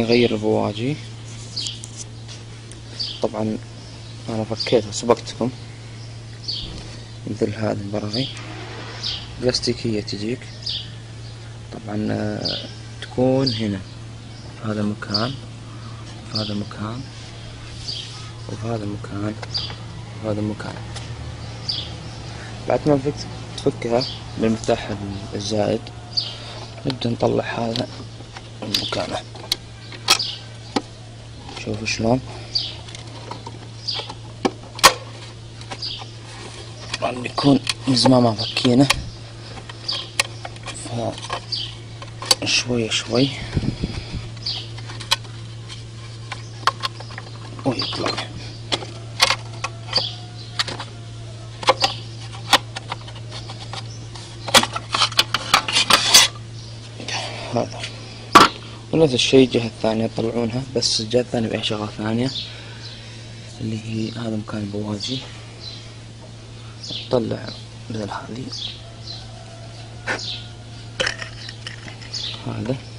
نغير الرواجي. طبعا انا فكيتها سبقتكم، مثل هذه البراغي بلاستيكية تجيك، طبعا تكون هنا في هذا المكان وفي هذا المكان وفي هذا المكان وفي هذا المكان. بعد ما تفكها بالمفتاح الزائد نبدأ نطلع هذا من مكانه. شوفوا شلون طبعا يكون من زمان ما فكينه، فشوي شوي ويطلع. هذا ونفس الشيء الجهة الثانية يطلعونها، بس الجهة الثانية بأي شغلة ثانية اللي هي هذا مكان البواجي. نطلع مثل هذي، هذا